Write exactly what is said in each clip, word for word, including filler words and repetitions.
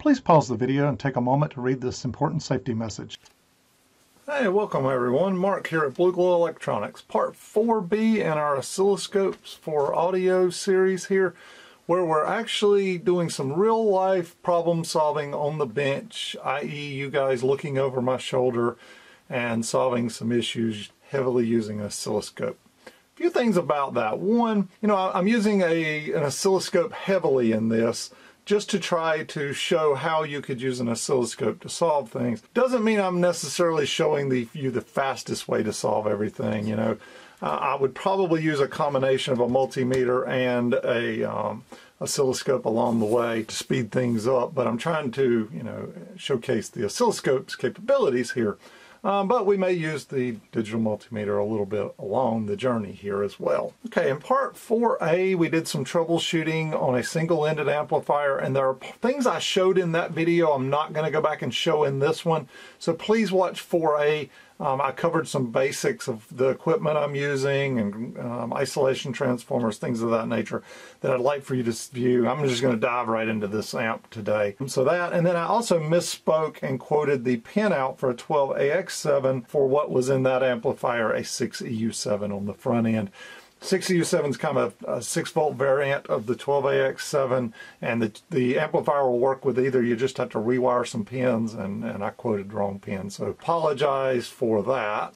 Please pause the video and take a moment to read this important safety message. Hey, welcome everyone. Mark here at Blue Glow Electronics. Part four B in our oscilloscopes for audio series here, where we're actually doing some real life problem solving on the bench, that is you guys looking over my shoulder and solving some issues heavily using an oscilloscope. A few things about that. One, you know, I'm using a, an oscilloscope heavily in this, just to try to show how you could use an oscilloscope to solve things. Doesn't mean I'm necessarily showing the, you the fastest way to solve everything, you know. Uh, I would probably use a combination of a multimeter and a um, oscilloscope along the way to speed things up, but I'm trying to, you know, showcase the oscilloscope's capabilities here. Um, but we may use the digital multimeter a little bit along the journey here as well. Okay, in part four A, we did some troubleshooting on a single-ended amplifier, and there are things I showed in that video I'm not going to go back and show in this one, so please watch four A. Um, I covered some basics of the equipment I'm using and um, isolation transformers, things of that nature that I'd like for you to view. I'm just going to dive right into this amp today. So that, and then I also misspoke and quoted the pinout for a twelve A X seven for what was in that amplifier, a six E U seven on the front end. six E U seven is kind of a six volt variant of the twelve A X seven, and the, the amplifier will work with either. You just have to rewire some pins, and, and I quoted wrong pins, so apologize for that.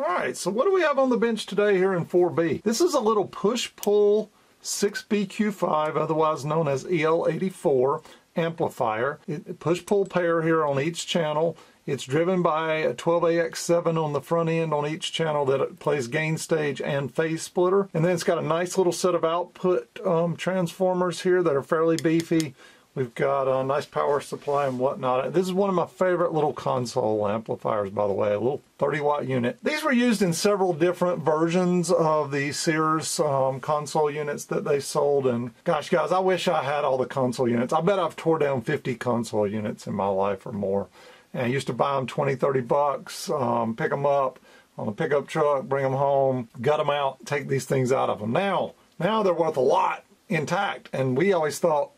All right, so what do we have on the bench today here in four B? This is a little push-pull six B Q five, otherwise known as E L eighty-four amplifier. Push-pull pair here on each channel. It's driven by a twelve A X seven on the front end on each channel that plays gain stage and phase splitter. And then it's got a nice little set of output um, transformers here that are fairly beefy. We've got a nice power supply and whatnot. This is one of my favorite little console amplifiers, by the way, a little thirty watt unit. These were used in several different versions of the Sears um, console units that they sold. And gosh, guys, I wish I had all the console units. I bet I've tore down fifty console units in my life or more. And I used to buy them twenty, thirty bucks, um, pick them up on a pickup truck, bring them home, gut them out, take these things out of them. Now, now they're worth a lot intact, and we always thought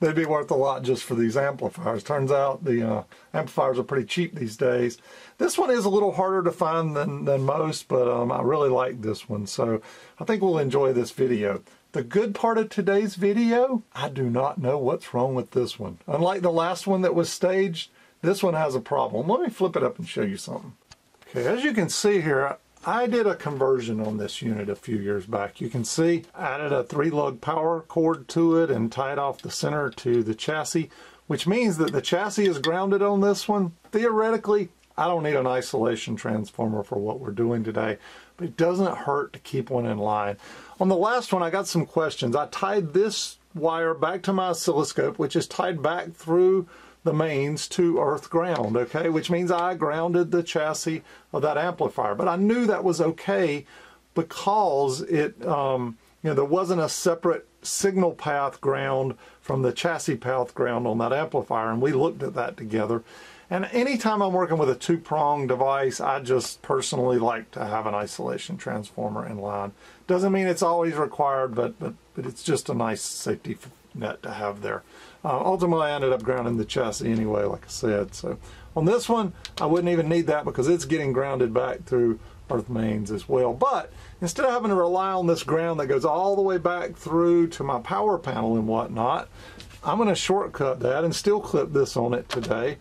they'd be worth a lot just for these amplifiers. Turns out the uh, amplifiers are pretty cheap these days. This one is a little harder to find than, than most, but um, I really like this one, so I think we'll enjoy this video. The good part of today's video, I do not know what's wrong with this one. Unlike the last one that was staged, this one has a problem. Let me flip it up and show you something. Okay, as you can see here, I did a conversion on this unit a few years back. You can see I added a three lug power cord to it and tied off the center to the chassis, which means that the chassis is grounded on this one. Theoretically, I don't need an isolation transformer for what we're doing today, but it doesn't hurt to keep one in line. On the last one, I got some questions. I tied this wire back to my oscilloscope, which is tied back through the mains to earth ground, okay, which means I grounded the chassis of that amplifier. But I knew that was okay because it, um, you know, there wasn't a separate signal path ground from the chassis path ground on that amplifier, and we looked at that together. And anytime I'm working with a two-prong device, I just personally like to have an isolation transformer in line. Doesn't mean it's always required, but but but it's just a nice safety net to have there. Uh, ultimately, I ended up grounding the chassis anyway, like I said. So on this one, I wouldn't even need that because it's getting grounded back through earth mains as well. But instead of having to rely on this ground that goes all the way back through to my power panel and whatnot, I'm going to shortcut that and still clip this on it today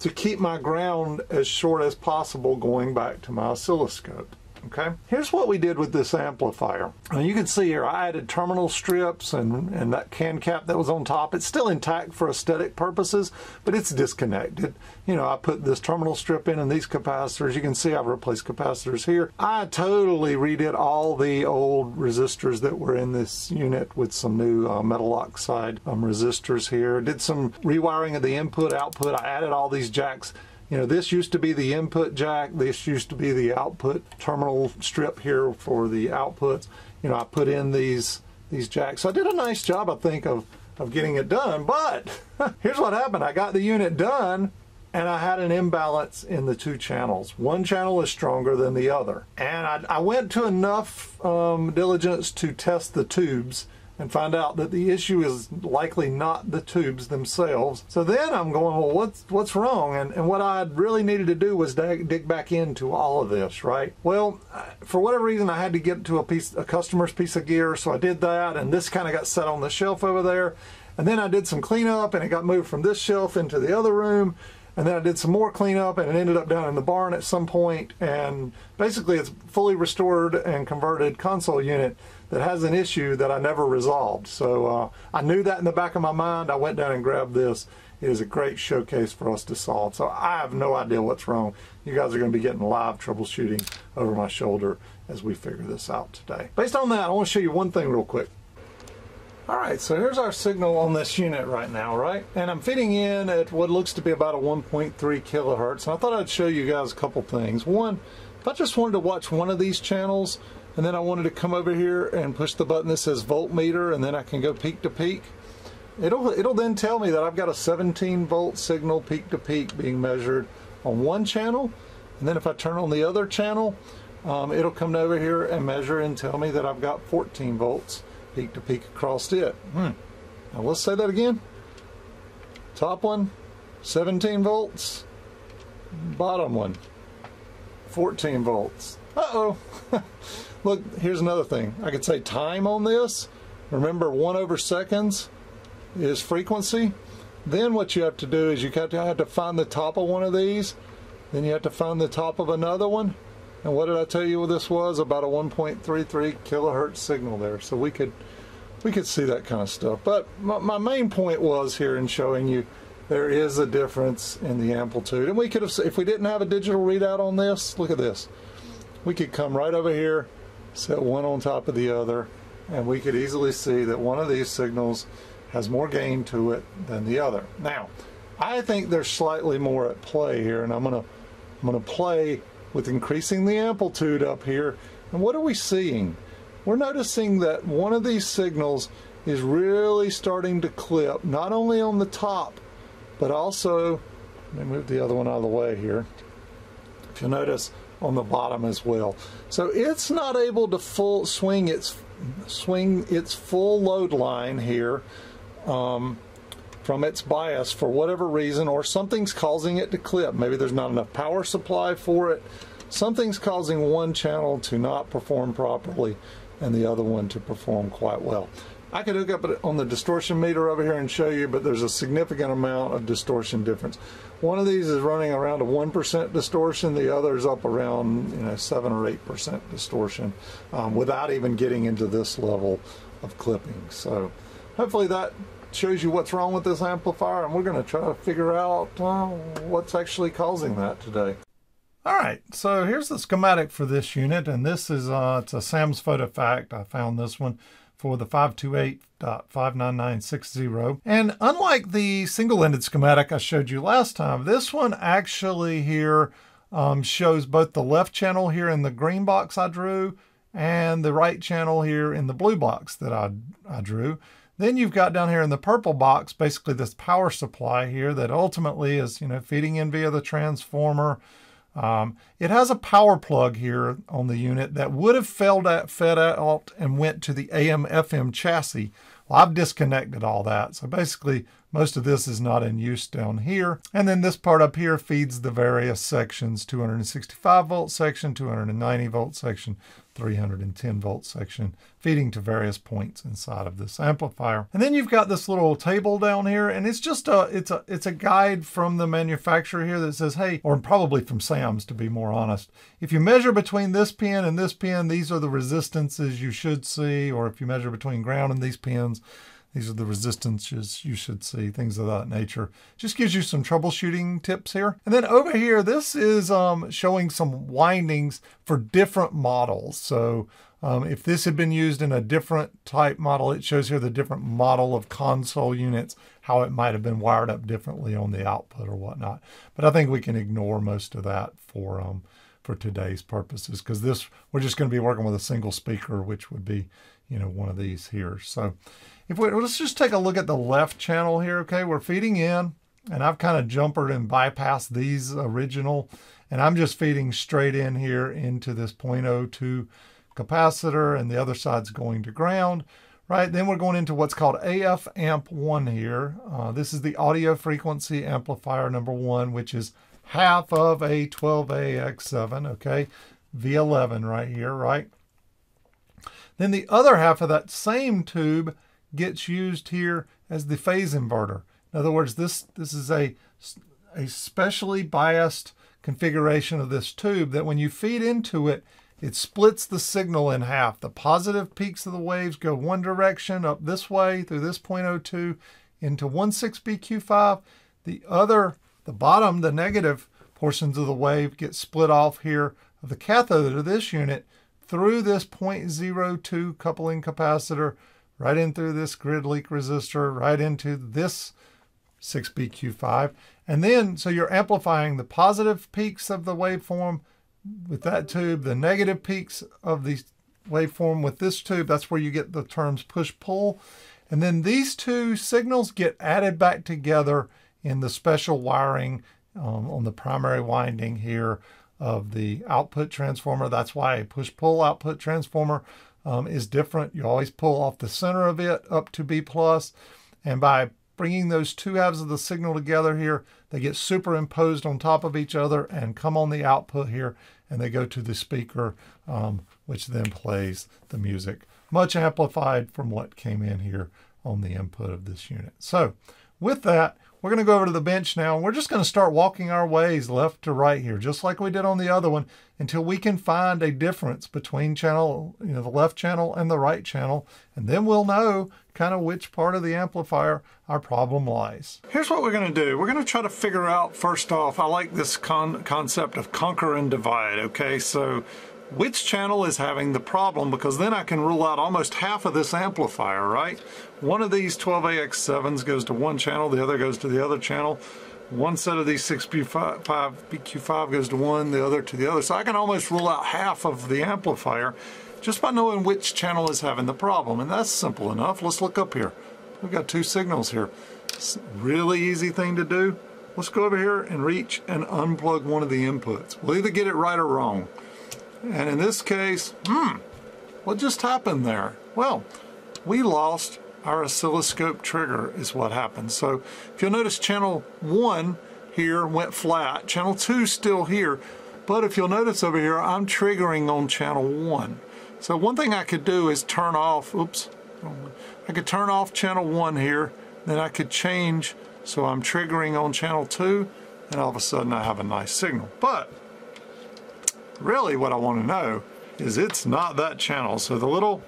to keep my ground as short as possible going back to my oscilloscope. Okay, here's what we did with this amplifier. Now you can see here I added terminal strips and, and that can cap that was on top. It's still intact for aesthetic purposes, but it's disconnected. You know, I put this terminal strip in and these capacitors. You can see I've replaced capacitors here. I totally redid all the old resistors that were in this unit with some new uh, metal oxide um, resistors here. Did some rewiring of the input output. I added all these jacks. You know, this used to be the input jack, this used to be the output terminal strip here for the outputs. You know, I put in these these jacks. So I did a nice job, I think, of, of getting it done. But here's what happened. I got the unit done, and I had an imbalance in the two channels. One channel is stronger than the other. And I, I went to enough um, diligence to test the tubes and find out that the issue is likely not the tubes themselves. So then I'm going, well, what's, what's wrong? And, and what I really needed to do was dig, dig back into all of this, right? Well, for whatever reason, I had to get to a piece, a customer's piece of gear, so I did that, and this kind of got set on the shelf over there. And then I did some cleanup, and it got moved from this shelf into the other room. And then I did some more cleanup, and it ended up down in the barn at some point. And basically, it's fully restored and converted console unit that has an issue that I never resolved. So uh, I knew that in the back of my mind. I went down and grabbed this. It is a great showcase for us to solve. So I have no idea what's wrong. You guys are going to be getting live troubleshooting over my shoulder as we figure this out today. Based on that, I want to show you one thing real quick. All right, so here's our signal on this unit right now, right? And I'm feeding in at what looks to be about a one point three kilohertz. And I thought I'd show you guys a couple things. One, if I just wanted to watch one of these channels, and then I wanted to come over here and push the button that says voltmeter, and then I can go peak to peak, it'll, it'll then tell me that I've got a seventeen volt signal peak to peak being measured on one channel. And then if I turn on the other channel, um, it'll come over here and measure and tell me that I've got fourteen volts. Peak to peak across it. Hmm. Now let's say that again. Top one, seventeen volts. Bottom one, fourteen volts. Uh-oh. Look, here's another thing. I could say time on this. Remember, one over seconds is frequency. Then what you have to do is you have to, have to find the top of one of these. Then you have to find the top of another one. And what did I tell you this was? About a one point three three kilohertz signal there. So we could we could see that kind of stuff. But my, my main point was here in showing you there is a difference in the amplitude. And we could have, if we didn't have a digital readout on this, look at this. We could come right over here, set one on top of the other, and we could easily see that one of these signals has more gain to it than the other. Now, I think there's slightly more at play here, and I'm gonna I'm gonna play with increasing the amplitude up here. And what are we seeing? We're noticing that one of these signals is really starting to clip, not only on the top, but also, let me move the other one out of the way here, if you'll notice on the bottom as well. So it's not able to full swing its, swing its full load line here um, from its bias for whatever reason, or something's causing it to clip. Maybe there's not enough power supply for it. Something's causing one channel to not perform properly and the other one to perform quite well. I could hook up on the distortion meter over here and show you, but there's a significant amount of distortion difference. One of these is running around a one percent distortion, the other is up around, you know, seven or eight percent distortion um, without even getting into this level of clipping. So hopefully that shows you what's wrong with this amplifier, and we're going to try to figure out uh, what's actually causing that today. All right, so here's the schematic for this unit, and this is uh, it's a Sam's Photofact. I found this one for the five two eight point five nine nine six zero. And unlike the single-ended schematic I showed you last time, this one actually here um, shows both the left channel here in the green box I drew and the right channel here in the blue box that I, I drew. Then you've got down here in the purple box, basically this power supply here that ultimately is, you know, feeding in via the transformer. Um, it has a power plug here on the unit that would have fed out and went to the A M F M chassis. Well, I've disconnected all that. So basically, most of this is not in use down here. And then this part up here feeds the various sections, two hundred sixty-five volt section, two hundred ninety volt section, three hundred ten volt section, feeding to various points inside of this amplifier. And then you've got this little table down here, and it's just a it's a it's a guide from the manufacturer here that says, hey, or probably from Sam's, to be more honest, if you measure between this pin and this pin, these are the resistances you should see, or if you measure between ground and these pins, these are the resistances you should see, things of that nature. Just gives you some troubleshooting tips here. And then over here, this is um, showing some windings for different models. So um, if this had been used in a different type model, it shows here the different model of console units, how it might have been wired up differently on the output or whatnot. But I think we can ignore most of that for, um, for today's purposes, because this, we're just going to be working with a single speaker, which would be, you know, one of these here. So if we, let's just take a look at the left channel here. Okay, we're feeding in, and I've kind of jumpered and bypassed these original, and I'm just feeding straight in here into this zero point zero two capacitor, and the other side's going to ground. Right, then we're going into what's called A F amp one here. Uh, this is the audio frequency amplifier number one, which is half of a twelve A X seven, okay? V eleven right here, right? Then the other half of that same tube gets used here as the phase inverter. In other words, this, this is a, a specially biased configuration of this tube that when you feed into it, it splits the signal in half. The positive peaks of the waves go one direction up this way through this zero point zero two into one six B Q five. The other, the bottom, the negative portions of the wave get split off here of the cathode of this unit through this zero point zero two coupling capacitor, right in through this grid leak resistor, right into this six B Q five. And then, so you're amplifying the positive peaks of the waveform with that tube, the negative peaks of the waveform with this tube. That's where you get the terms push-pull. And then these two signals get added back together in the special wiring um, on the primary winding here of the output transformer. That's why a push-pull output transformer um, is different. You always pull off the center of it up to B plus. And by bringing those two halves of the signal together here, they get superimposed on top of each other and come on the output here, and they go to the speaker, um, which then plays the music, much amplified from what came in here on the input of this unit. So with that, we're going to go over to the bench now, and we're just going to start walking our ways left to right here, just like we did on the other one, until we can find a difference between channel, you know, the left channel and the right channel, and then we'll know kind of which part of the amplifier our problem lies. Here's what we're going to do. We're going to try to figure out, first off, I like this con concept of conquer and divide, okay? So which channel is having the problem, because then I can rule out almost half of this amplifier, right? One of these twelve A X sevens goes to one channel, the other goes to the other channel. One set of these six B Q five goes to one, the other to the other. So I can almost rule out half of the amplifier just by knowing which channel is having the problem, and that's simple enough. Let's look up here. We've got two signals here. It's a really easy thing to do. Let's go over here and reach and unplug one of the inputs. We'll either get it right or wrong. And in this case, hmm, what just happened there? Well, we lost our oscilloscope trigger is what happened. So if you'll notice, channel one here went flat, channel two still here, but if you'll notice over here, I'm triggering on channel one. So one thing I could do is turn off, oops, I could turn off channel one here, then I could change, so I'm triggering on channel two, and all of a sudden I have a nice signal. But really what I want to know is it's not that channel. So the little,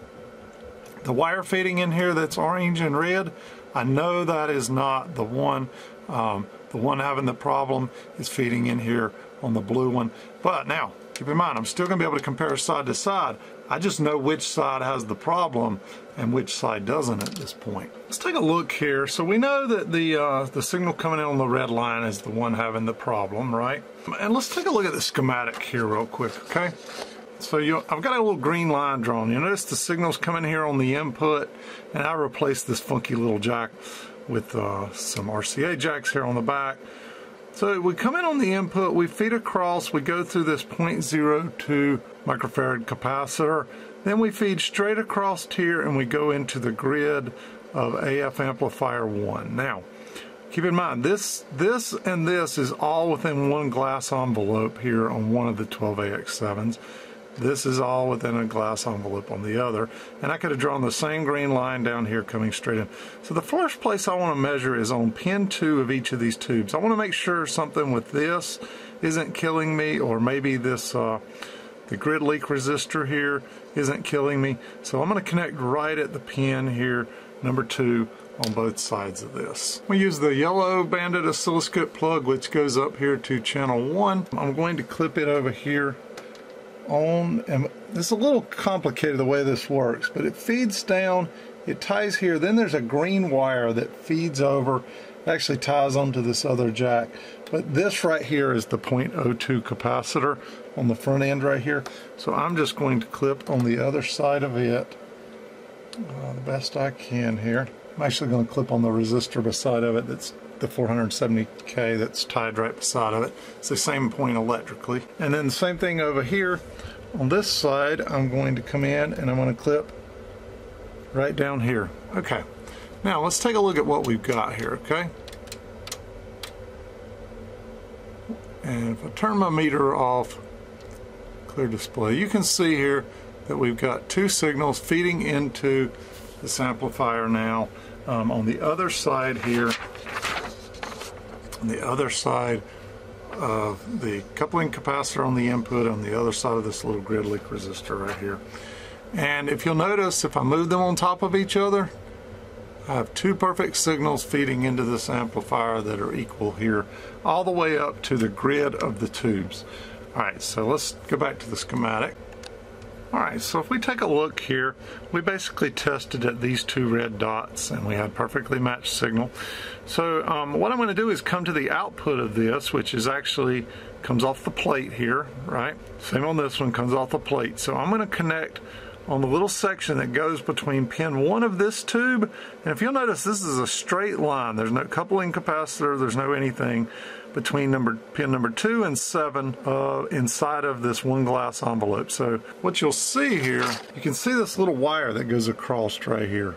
the wire feeding in here that's orange and red, I know that is not the one. Um, the one having the problem is feeding in here on the blue one. But now, keep in mind, I'm still going to be able to compare side to side. I just know which side has the problem and which side doesn't at this point. Let's take a look here. So we know that the uh, the signal coming in on the red line is the one having the problem, right? And let's take a look at the schematic here real quick, okay? So you, I've got a little green line drawn. You notice the signal's coming here on the input, and I replaced this funky little jack with uh, some R C A jacks here on the back. So we come in on the input, we feed across, we go through this zero point zero two microfarad capacitor, then we feed straight across here and we go into the grid of A F amplifier one. Now, keep in mind, this this and this is all within one glass envelope here on one of the twelve A X sevens. This is all within a glass envelope on the other. And I could have drawn the same green line down here coming straight in. So the first place I want to measure is on pin two of each of these tubes. I want to make sure something with this isn't killing me, or maybe this uh, the grid leak resistor here isn't killing me. So I'm going to connect right at the pin here, number two, on both sides of this. We use the yellow banded oscilloscope plug, which goes up here to channel one. I'm going to clip it over here on, and it's a little complicated the way this works, but it feeds down, it ties here, then there's a green wire that feeds over, actually ties onto this other jack, but this right here is the zero point zero two capacitor on the front end right here. So I'm just going to clip on the other side of it uh, the best I can here. I'm actually going to clip on the resistor beside of it, that's the four seventy K that's tied right beside of it. It's the same point electrically. And then the same thing over here on this side, I'm going to come in and I'm going to clip right down here. Okay, now let's take a look at what we've got here, okay? And if I turn my meter off, clear display, you can see here that we've got two signals feeding into this amplifier now. Um, on the other side here, on the other side of the coupling capacitor on the input, on the other side of this little grid leak resistor right here. And if you'll notice, if I move them on top of each other, I have two perfect signals feeding into this amplifier that are equal here, all the way up to the grid of the tubes. All right, so let's go back to the schematic. All right, so if we take a look here, we basically tested at these two red dots and we had perfectly matched signal. So um, what I'm going to do is come to the output of this, which is actually comes off the plate here, right? Same on this one, comes off the plate. So I'm going to connect on the little section that goes between pin one of this tube, and if you'll notice, this is a straight line. There's no coupling capacitor, there's no anything between number, pin number two and seven uh, inside of this one glass envelope. So what you'll see here, you can see this little wire that goes across right here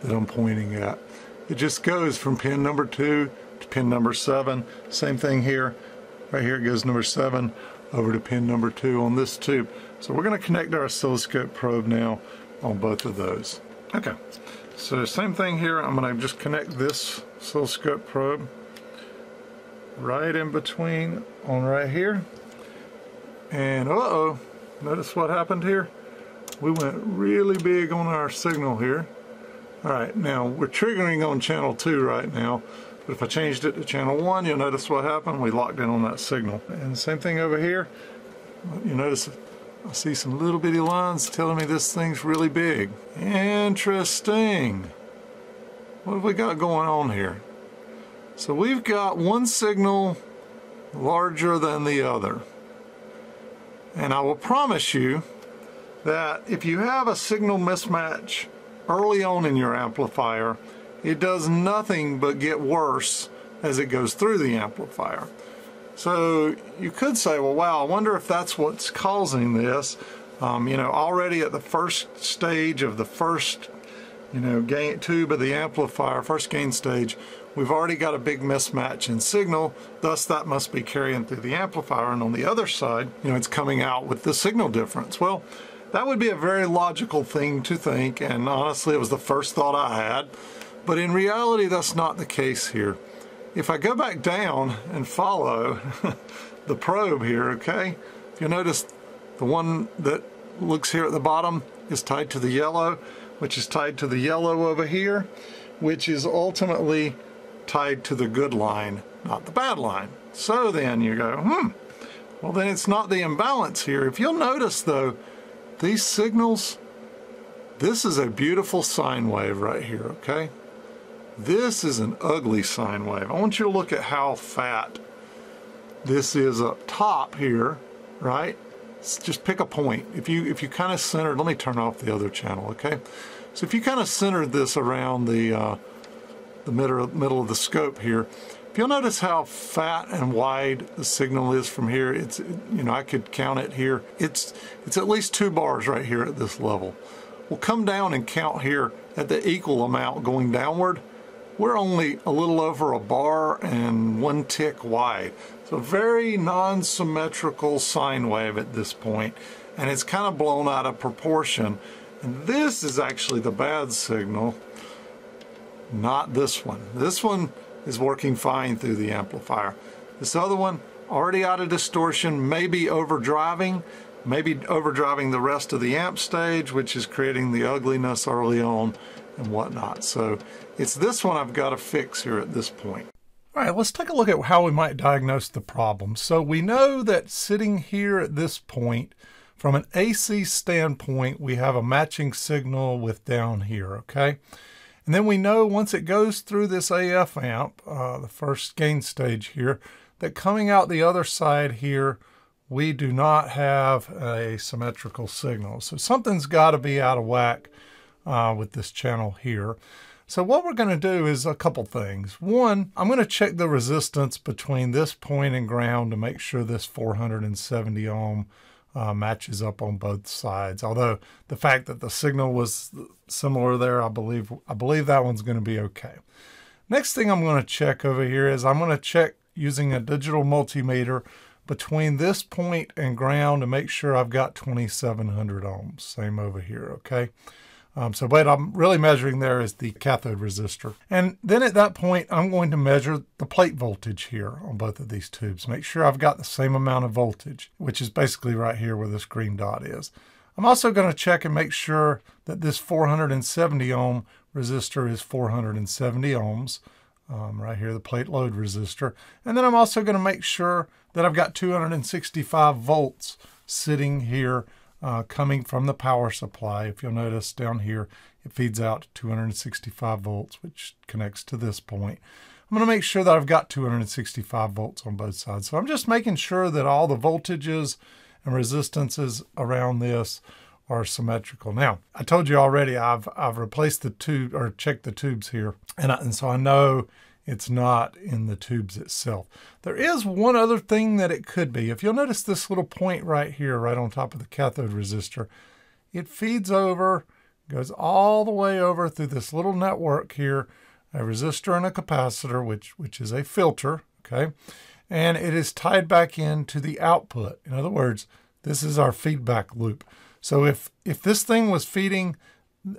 that I'm pointing at. It just goes from pin number two to pin number seven. Same thing here. Right here it goes number seven over to pin number two on this tube. So we're going to connect our oscilloscope probe now on both of those. Okay, so same thing here. I'm going to just connect this oscilloscope probe right in between on right here, and uh-oh, notice what happened here? We went really big on our signal here. Alright, now we're triggering on channel two right now, but if I changed it to channel one, you'll notice what happened. We locked in on that signal. And same thing over here. You notice I see some little bitty lines telling me this thing's really big. Interesting. What have we got going on here? So we've got one signal larger than the other. And I will promise you that if you have a signal mismatch early on in your amplifier, it does nothing but get worse as it goes through the amplifier. So you could say, well, wow, I wonder if that's what's causing this. Um, you know, already at the first stage of the first, you know, gain tube of the amplifier, first gain stage, we've already got a big mismatch in signal, thus that must be carrying through the amplifier, and on the other side, you know, it's coming out with the signal difference. Well, that would be a very logical thing to think, and honestly, it was the first thought I had, but in reality, that's not the case here. If I go back down and follow the probe here, okay, if you notice the one that looks here at the bottom is tied to the yellow, which is tied to the yellow over here, which is ultimately tied to the good line, not the bad line. So then you go, hmm, well then it's not the imbalance here. If you'll notice though, these signals, this is a beautiful sine wave right here, okay? This is an ugly sine wave. I want you to look at how fat this is up top here, right? Just pick a point. If you, if you kind of centered, let me turn off the other channel, okay? So if you kind of centered this around the uh, the middle of the scope here, if you'll notice how fat and wide the signal is from here, it's, you know, I could count it here. It's, it's at least two bars right here at this level. We'll come down and count here at the equal amount going downward. We're only a little over a bar and one tick wide. It's a very non-symmetrical sine wave at this point, and it's kind of blown out of proportion. And this is actually the bad signal. Not this one. This one is working fine through the amplifier. This other one, already out of distortion, maybe overdriving, maybe overdriving the rest of the amp stage, which is creating the ugliness early on and whatnot. So it's this one I've got to fix here at this point. All right, let's take a look at how we might diagnose the problem. So we know that sitting here at this point, from an A C standpoint, we have a matching signal with down here, okay? And then we know once it goes through this A F amp, uh, the first gain stage here, that coming out the other side here, we do not have a symmetrical signal. So something's got to be out of whack uh, with this channel here. So what we're going to do is a couple things. One, I'm going to check the resistance between this point and ground to make sure this four hundred seventy ohm uh, matches up on both sides. Although the fact that the signal was similar there, I believe, I believe that one's going to be okay. Next thing I'm going to check over here is I'm going to check using a digital multimeter between this point and ground to make sure I've got twenty-seven hundred ohms. Same over here, okay? Um, so what I'm really measuring there is the cathode resistor. And then at that point, I'm going to measure the plate voltage here on both of these tubes. Make sure I've got the same amount of voltage, which is basically right here where this green dot is. I'm also going to check and make sure that this four hundred seventy ohm resistor is four hundred seventy ohms. Um, right here, the plate load resistor. And then I'm also going to make sure that I've got two hundred sixty-five volts sitting here uh, coming from the power supply. If you'll notice down here, it feeds out two hundred sixty-five volts, which connects to this point. I'm going to make sure that I've got two hundred sixty-five volts on both sides. So I'm just making sure that all the voltages and resistances around this are symmetrical. Now, I told you already I've I've replaced the tube or checked the tubes here, and, I, and so I know it's not in the tubes itself. There is one other thing that it could be. If you'll notice this little point right here, right on top of the cathode resistor, it feeds over, goes all the way over through this little network here, a resistor and a capacitor, which which is a filter, okay? And it is tied back into the output. In other words, this is our feedback loop. So if, if this thing was feeding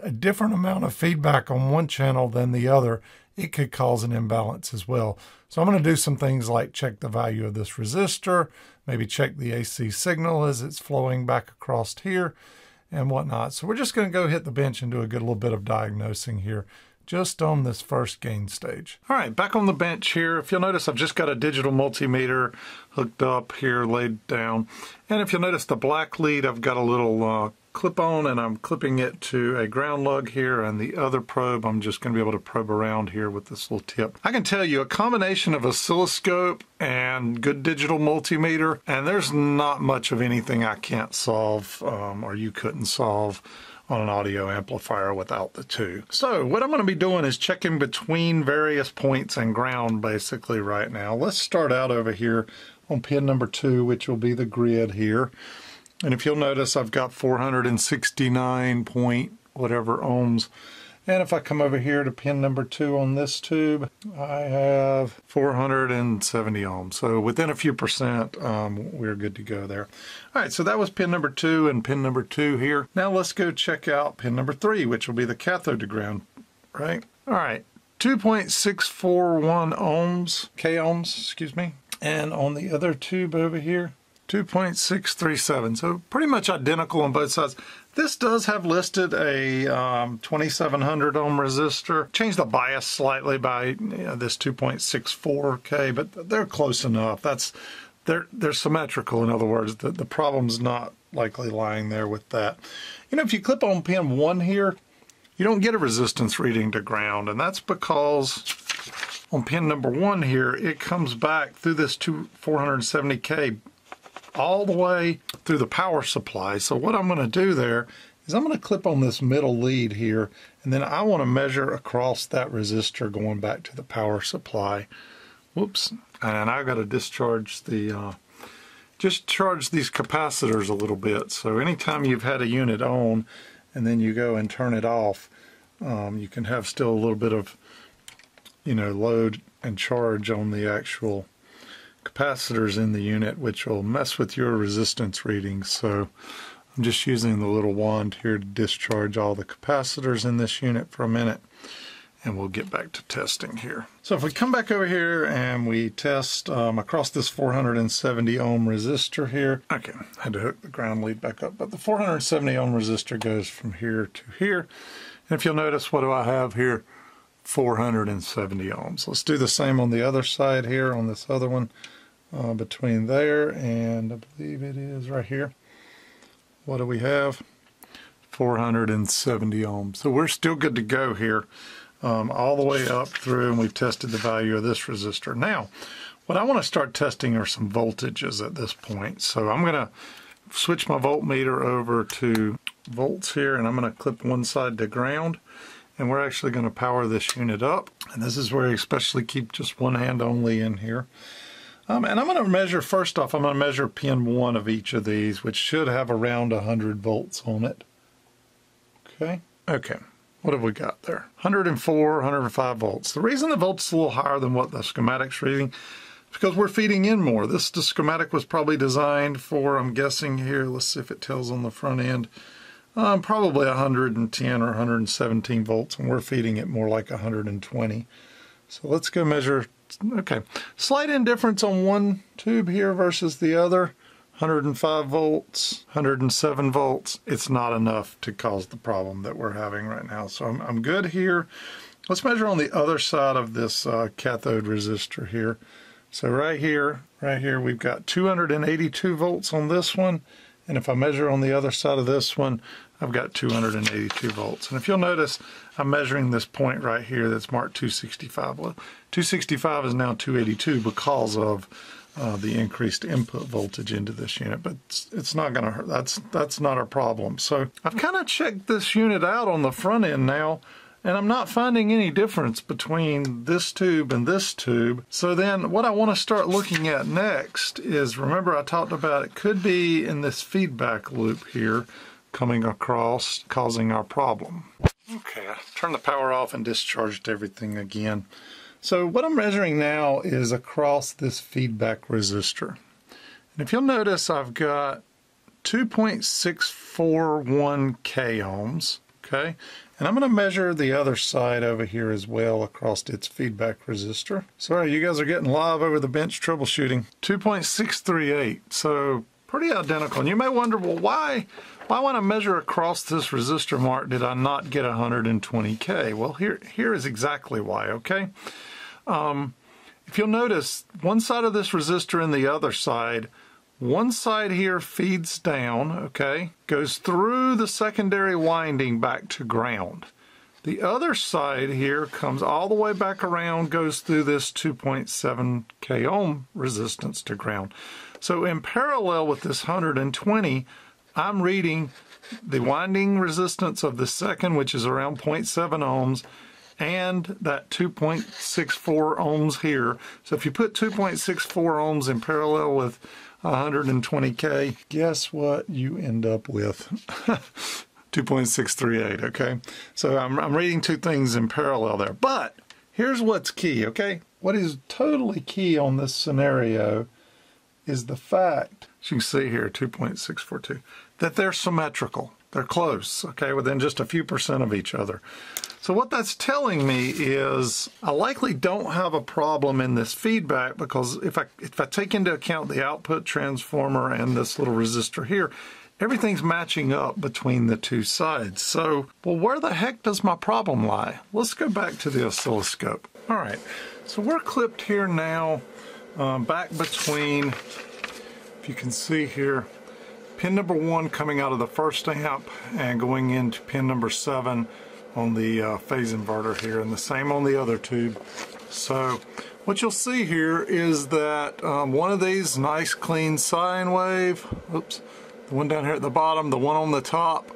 a different amount of feedback on one channel than the other, it could cause an imbalance as well. So I'm going to do some things like check the value of this resistor, maybe check the A C signal as it's flowing back across here and whatnot. So we're just going to go hit the bench and do a good little bit of diagnosing here, just on this first gain stage. All right, back on the bench here. If you'll notice, I've just got a digital multimeter hooked up here, laid down. And if you'll notice the black lead, I've got a little uh, clip on, and I'm clipping it to a ground lug here, and the other probe, I'm just gonna be able to probe around here with this little tip. I can tell you a combination of oscilloscope and good digital multimeter, and there's not much of anything I can't solve um, or you couldn't solve on an audio amplifier without the two. So what I'm going to be doing is checking between various points and ground basically right now. Let's start out over here on pin number two, which will be the grid here. And if you'll notice, I've got four hundred sixty-nine point whatever ohms. And if I come over here to pin number two on this tube, I have four hundred seventy ohms. So within a few percent, um, we're good to go there. All right, so that was pin number two and pin number two here. Now let's go check out pin number three, which will be the cathode to ground, right? All right, two point six four one ohms, K ohms, excuse me. And on the other tube over here, two point six three seven, so pretty much identical on both sides. This does have listed a um, twenty-seven hundred ohm resistor. Changed the bias slightly by you know, this two point six four K, but they're close enough. That's they're they're symmetrical. In other words, the, the problem's not likely lying there with that. You know, if you clip on pin one here, you don't get a resistance reading to ground, and that's because on pin number one here, it comes back through this four hundred seventy K. All the way through the power supply. So what I'm going to do there is I'm going to clip on this middle lead here, and then I want to measure across that resistor going back to the power supply. Whoops. And I've got to discharge the uh, just charge these capacitors a little bit. So anytime you've had a unit on and then you go and turn it off, um, you can have still a little bit of you know load and charge on the actual capacitors in the unit, which will mess with your resistance readings. So I'm just using the little wand here to discharge all the capacitors in this unit for a minute, and we'll get back to testing here. So if we come back over here and we test um, across this four hundred seventy ohm resistor here, okay, I had to hook the ground lead back up, but the four hundred seventy ohm resistor goes from here to here. And if you'll notice, what do I have here? four hundred seventy ohms. Let's do the same on the other side here, on this other one, uh, between there and I believe it is right here. What do we have? four hundred seventy ohms. So we're still good to go here, um, all the way up through, and we've tested the value of this resistor. Now, what I want to start testing are some voltages at this point. So I'm going to switch my voltmeter over to volts here, and I'm going to clip one side to ground. And we're actually going to power this unit up. And this is where you especially keep just one hand only in here. Um, and I'm going to measure, first off, I'm going to measure pin one of each of these, which should have around one hundred volts on it. Okay. Okay. What have we got there? one oh four, one oh five volts. The reason the volt's a little higher than what the schematic's reading is because we're feeding in more. This the schematic was probably designed for, I'm guessing here, let's see if it tells on the front end, um, probably one ten or one seventeen volts, and we're feeding it more like one twenty. So let's go measure. Okay, slight indifference on one tube here versus the other. one oh five volts, one oh seven volts. It's not enough to cause the problem that we're having right now. So I'm, I'm good here. Let's measure on the other side of this uh, cathode resistor here. So right here, right here, we've got two eighty-two volts on this one. And if I measure on the other side of this one, I've got two eighty-two volts. And if you'll notice, I'm measuring this point right here that's marked two sixty-five. Well, two sixty-five is now two eighty-two because of uh, the increased input voltage into this unit, but it's, it's not going to hurt. That's, that's not our problem. So I've kind of checked this unit out on the front end now, and I'm not finding any difference between this tube and this tube. So then what I want to start looking at next is, remember I talked about it could be in this feedback loop here, coming across, causing our problem. Okay, I turned the power off and discharged everything again. So what I'm measuring now is across this feedback resistor. And if you'll notice, I've got two point six four one k ohms, okay? And I'm gonna measure the other side over here as well across its feedback resistor. Sorry, you guys are getting live over the bench troubleshooting. two point six three eight, so pretty identical. And you may wonder, well, why, why when I measure across this resistor mark did I not get one twenty k? Well, here, here is exactly why, okay? Um, if you'll notice, one side of this resistor and the other side, one side here feeds down, okay, goes through the secondary winding back to ground. The other side here comes all the way back around, goes through this two point seven k ohm resistance to ground. So in parallel with this one twenty, I'm reading the winding resistance of the second, which is around zero point seven ohms, and that two point six four ohms here. So if you put two point six four ohms in parallel with one twenty k, guess what you end up with? two point six three eight, okay? So I'm, I'm reading two things in parallel there. But here's what's key, okay? What is totally key on this scenario is the fact, as you can see here, two point six four two, that they're symmetrical. They're close, okay, within just a few percent of each other. So what that's telling me is I likely don't have a problem in this feedback, because if I, if I take into account the output transformer and this little resistor here, everything's matching up between the two sides. So, well, where the heck does my problem lie? Let's go back to the oscilloscope. All right, so we're clipped here now. Um, back between, if you can see here, pin number one coming out of the first amp and going into pin number seven on the uh, phase inverter here, and the same on the other tube. So what you'll see here is that um, one of these, nice clean sine wave, oops, the one down here at the bottom, the one on the top,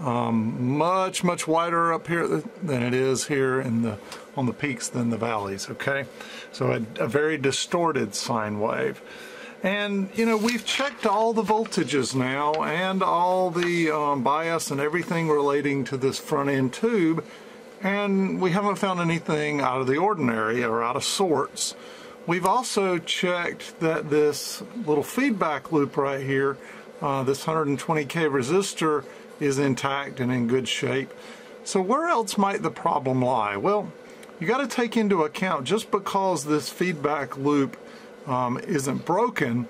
um, much much wider up here than it is here in the on the peaks than the valleys, okay? So a, a very distorted sine wave. And, you know, we've checked all the voltages now and all the um, bias and everything relating to this front end tube, and we haven't found anything out of the ordinary or out of sorts. We've also checked that this little feedback loop right here, uh, this one twenty k resistor, is intact and in good shape. So where else might the problem lie? Well, you got to take into account, just because this feedback loop um, isn't broken,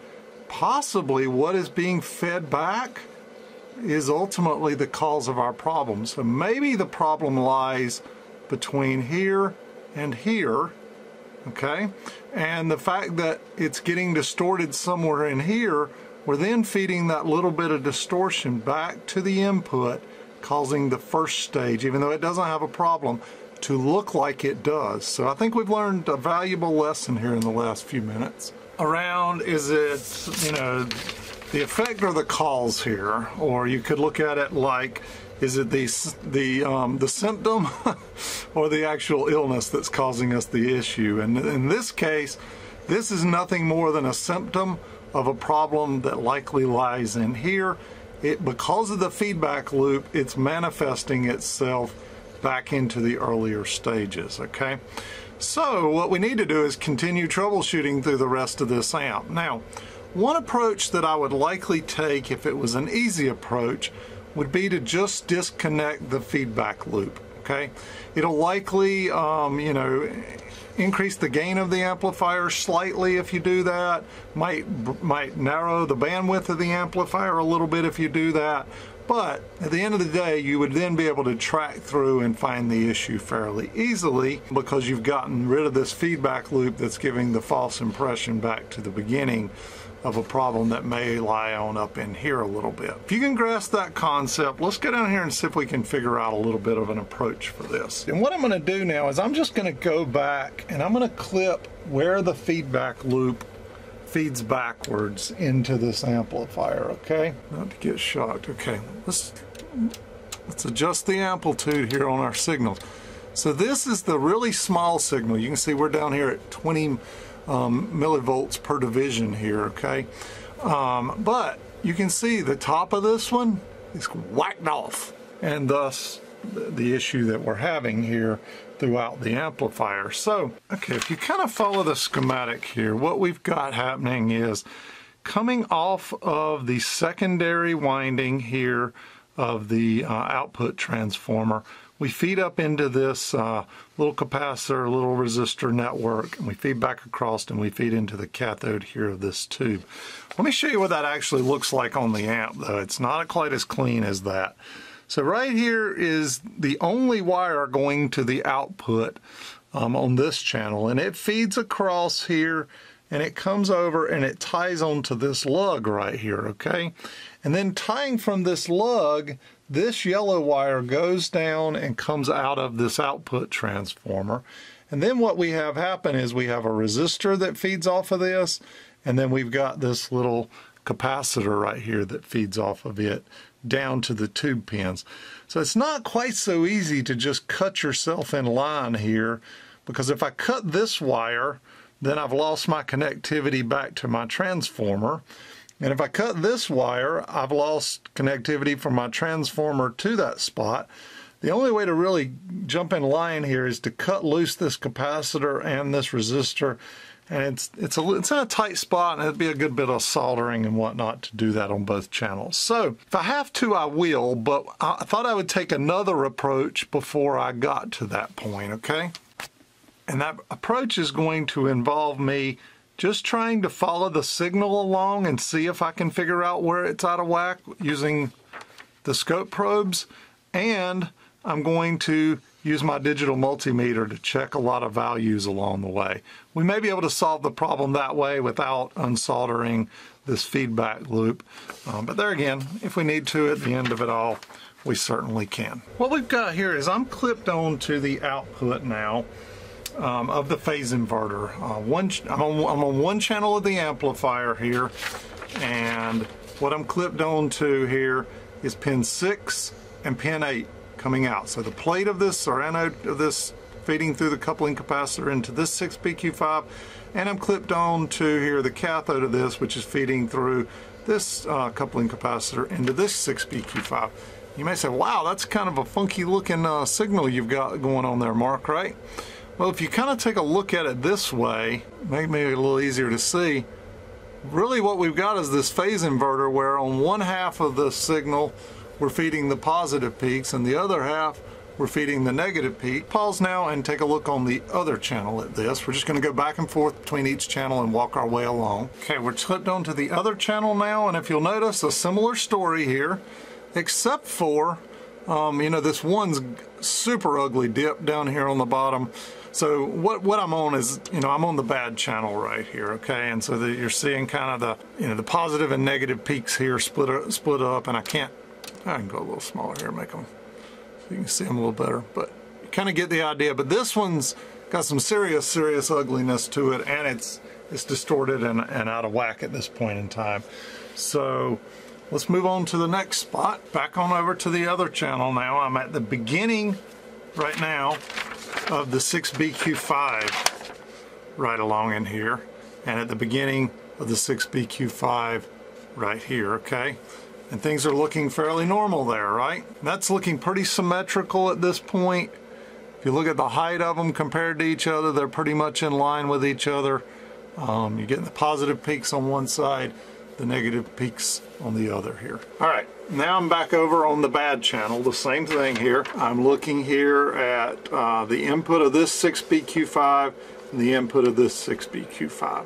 possibly what is being fed back is ultimately the cause of our problem. So maybe the problem lies between here and here, okay? And the fact that it's getting distorted somewhere in here, we're then feeding that little bit of distortion back to the input, causing the first stage, even though it doesn't have a problem, to look like it does. So I think we've learned a valuable lesson here in the last few minutes. Around, is it, you know, the effect or the cause here? Or you could look at it like, is it the, the, um, the symptom or the actual illness that's causing us the issue? And in this case, This is nothing more than a symptom of a problem that likely lies in here. It, because of the feedback loop, it's manifesting itself back into the earlier stages, okay? So what we need to do is continue troubleshooting through the rest of this amp. Now, one approach that I would likely take if it was an easy approach would be to just disconnect the feedback loop, okay? It'll likely, um, you know, increase the gain of the amplifier slightly if you do that, might, might narrow the bandwidth of the amplifier a little bit if you do that, but at the end of the day you would then be able to track through and find the issue fairly easily because you've gotten rid of this feedback loop that's giving the false impression back to the beginning of a problem that may lie on up in here a little bit. If you can grasp that concept, let's go down here and see if we can figure out a little bit of an approach for this. And what I'm gonna do now is I'm just gonna go back and I'm gonna clip where the feedback loop feeds backwards into this amplifier, okay? Not to get shocked, okay. Let's, let's adjust the amplitude here on our signals. So this is the really small signal. You can see we're down here at twenty Um, millivolts per division here, okay? Um, but you can see the top of this one is whacked off, and thus the issue that we're having here throughout the amplifier. So, okay, if you kind of follow the schematic here, what we've got happening is coming off of the secondary winding here of the uh, output transformer, we feed up into this uh, little capacitor, little resistor network, and we feed back across and we feed into the cathode here of this tube. Let me show you what that actually looks like on the amp though. It's not quite as clean as that. So right here is the only wire going to the output um, on this channel, and it feeds across here and it comes over and it ties onto this lug right here, okay? And then tying from this lug, this yellow wire goes down and comes out of this output transformer. And then what we have happen is we have a resistor that feeds off of this, and then we've got this little capacitor right here that feeds off of it down to the tube pins. So it's not quite so easy to just cut yourself in line here, because if I cut this wire, then I've lost my connectivity back to my transformer. And if I cut this wire, I've lost connectivity from my transformer to that spot. The only way to really jump in line here is to cut loose this capacitor and this resistor. And it's, it's, a, it's in a tight spot, and it'd be a good bit of soldering and whatnot to do that on both channels. So if I have to, I will, but I thought I would take another approach before I got to that point, okay? And that approach is going to involve me just trying to follow the signal along and see if I can figure out where it's out of whack using the scope probes. And I'm going to use my digital multimeter to check a lot of values along the way. We may be able to solve the problem that way without unsoldering this feedback loop. Um, but there again, if we need to at the end of it all, we certainly can. What we've got here is I'm clipped onto the output now. Um, of the phase inverter. Uh, one I'm on, I'm on one channel of the amplifier here, and what I'm clipped on to here is pin six and pin eight coming out. So the plate of this, or anode of this, feeding through the coupling capacitor into this six B Q five, and I'm clipped on to here the cathode of this, which is feeding through this uh, coupling capacitor into this six B Q five. You may say, wow, that's kind of a funky looking uh, signal you've got going on there, Mark, right? Well, if you kind of take a look at it this way, maybe a little easier to see, really what we've got is this phase inverter where on one half of the signal we're feeding the positive peaks and the other half we're feeding the negative peak. Pause now and take a look on the other channel at this. We're just going to go back and forth between each channel and walk our way along. Okay, we're clipped onto the other channel now, and if you'll notice a similar story here, except for, um, you know, this one's super ugly dip down here on the bottom. So what, what I'm on is, you know, I'm on the bad channel right here, okay? And so that you're seeing kind of the, you know, the positive and negative peaks here split up, split up, and I can't, I can go a little smaller here, make them, so you can see them a little better, but you kind of get the idea. But this one's got some serious, serious ugliness to it, and it's, it's distorted and, and out of whack at this point in time. So let's move on to the next spot, back on over to the other channel now. I'm at the beginning right now of the six B Q five right along in here, and at the beginning of the six B Q five right here, okay? And things are looking fairly normal there, right? That's looking pretty symmetrical at this point. If you look at the height of them compared to each other, they're pretty much in line with each other. Um, you're getting the positive peaks on one side, the negative peaks on the other here. All right, now I'm back over on the bad channel. The same thing here. I'm looking here at uh, the input of this six B Q five and the input of this six B Q five.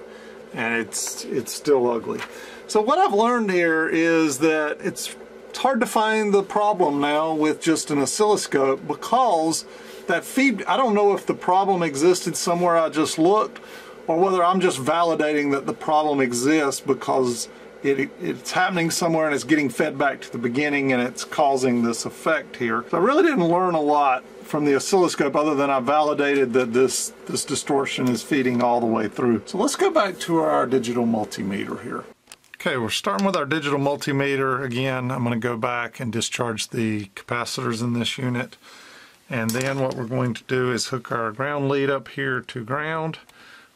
And it's, it's still ugly. So what I've learned here is that it's, it's hard to find the problem now with just an oscilloscope, because that feed, I don't know if the problem existed somewhere I just looked, or whether I'm just validating that the problem exists because it, it's happening somewhere and it's getting fed back to the beginning and it's causing this effect here. So I really didn't learn a lot from the oscilloscope other than I validated that this, this distortion is feeding all the way through. So let's go back to our digital multimeter here. Okay, we're starting with our digital multimeter. Again, I'm going to go back and discharge the capacitors in this unit. And then what we're going to do is hook our ground lead up here to ground.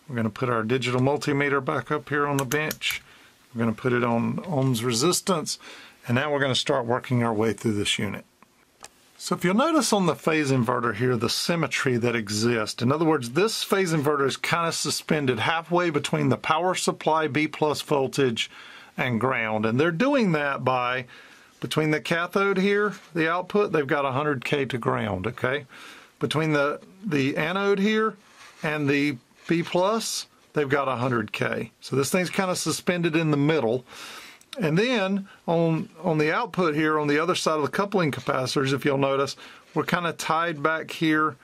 We're going to put our digital multimeter back up here on the bench. We're going to put it on ohms resistance. And now we're going to start working our way through this unit. So if you'll notice on the phase inverter here, the symmetry that exists. In other words, this phase inverter is kind of suspended halfway between the power supply B plus voltage and ground, and they're doing that by, between the cathode here, the output, they've got one hundred K to ground, okay? Between the, the anode here and the B plus, they've got one hundred K. So this thing's kind of suspended in the middle. And then on, on the output here, on the other side of the coupling capacitors, if you'll notice, we're kind of tied back here,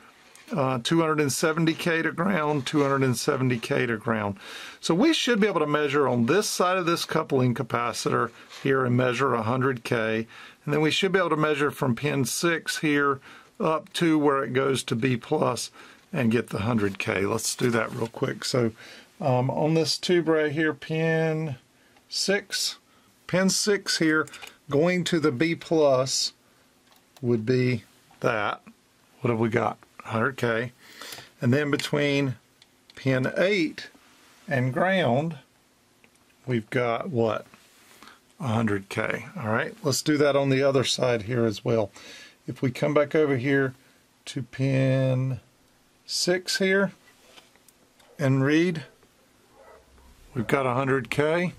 uh, two hundred seventy K to ground, two hundred seventy K to ground. So we should be able to measure on this side of this coupling capacitor here and measure one hundred K. And then we should be able to measure from pin six here up to where it goes to B plus and get the one hundred K. Let's do that real quick. So um, on this tube right here, pin six, pin six here going to the B plus would be that. What have we got? one hundred K. And then between pin eight and ground, we've got what? one hundred K. All right, let's do that on the other side here as well. If we come back over here to pin six here and read, we've got one hundred K.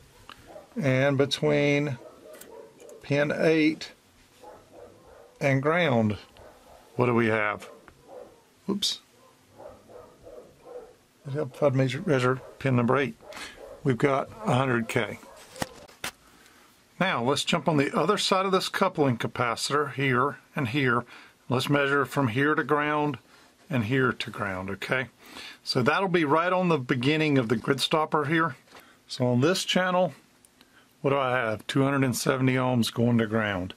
And between pin eight and ground, what do we have? Oops. If I'd measure pin number eight, we've got one hundred K. Now let's jump on the other side of this coupling capacitor here and here. Let's measure from here to ground and here to ground, okay? So that'll be right on the beginning of the grid stopper here. So on this channel, what do I have? two hundred seventy ohms going to ground.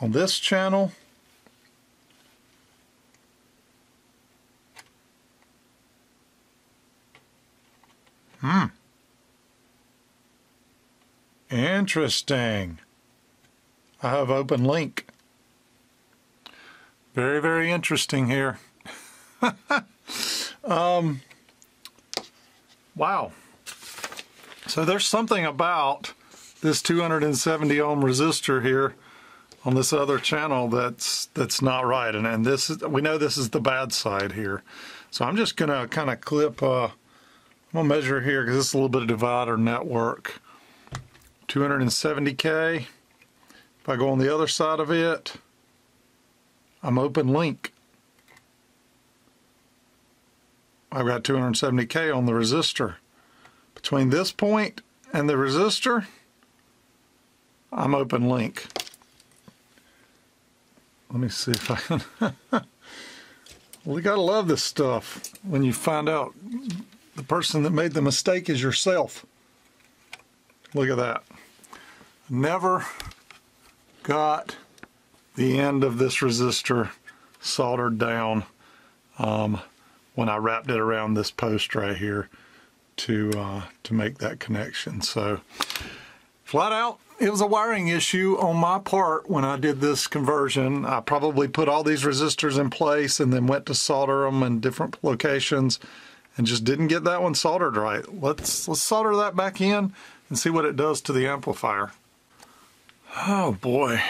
On this channel, hmm, interesting. I have open link. Very, very interesting here. um, wow. So there's something about this two hundred seventy ohm resistor here on this other channel that's that's not right, and and this is, we know this is the bad side here. So I'm just gonna kind of clip, uh, I'm gonna measure here because this is a little bit of divider network. two hundred seventy K. If I go on the other side of it, I'm open link. I've got two hundred seventy K on the resistor. Between this point and the resistor, I'm open link. Let me see if I can. Well, you gotta love this stuff when you find out the person that made the mistake is yourself. Look at that. Never got the end of this resistor soldered down um, when I wrapped it around this post right here to uh, to make that connection. So flat out, it was a wiring issue on my part when I did this conversion. I probably put all these resistors in place and then went to solder them in different locations and just didn't get that one soldered right. Let's, let's solder that back in and see what it does to the amplifier. Oh boy.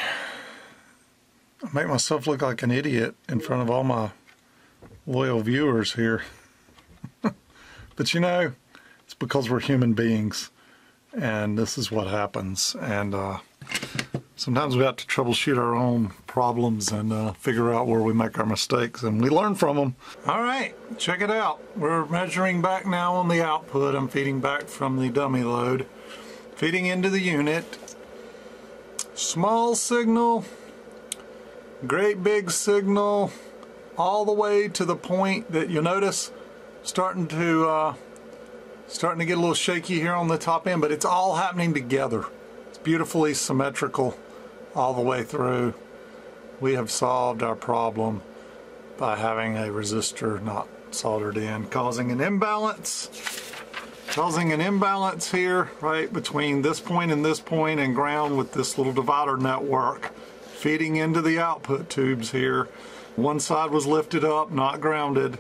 I make myself look like an idiot in front of all my loyal viewers here. But you know, it's because we're human beings and this is what happens. And uh, sometimes we have to troubleshoot our own problems and uh, figure out where we make our mistakes, and we learn from them. All right, check it out. We're measuring back now on the output. I'm feeding back from the dummy load, feeding into the unit. Small signal, great big signal, all the way to the point that you'll notice starting to uh, starting to get a little shaky here on the top end, but it's all happening together. It's beautifully symmetrical all the way through. We have solved our problem by having a resistor not soldered in, causing an imbalance, causing an imbalance here, right between this point and this point, and ground with this little divider network feeding into the output tubes here. One side was lifted up, not grounded,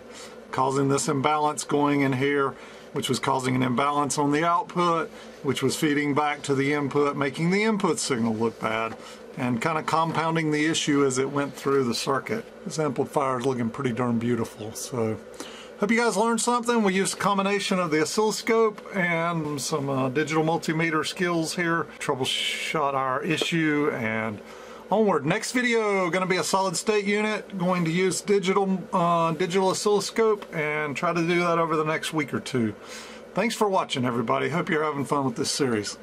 causing this imbalance going in here, which was causing an imbalance on the output, which was feeding back to the input, making the input signal look bad, and kind of compounding the issue as it went through the circuit. This amplifier is looking pretty darn beautiful. So, hope you guys learned something. We used a combination of the oscilloscope and some uh, digital multimeter skills here, troubleshot our issue, and onward. Next video going to be a solid state unit. Going to use digital uh, digital oscilloscope and try to do that over the next week or two. Thanks for watching, everybody. Hope you're having fun with this series.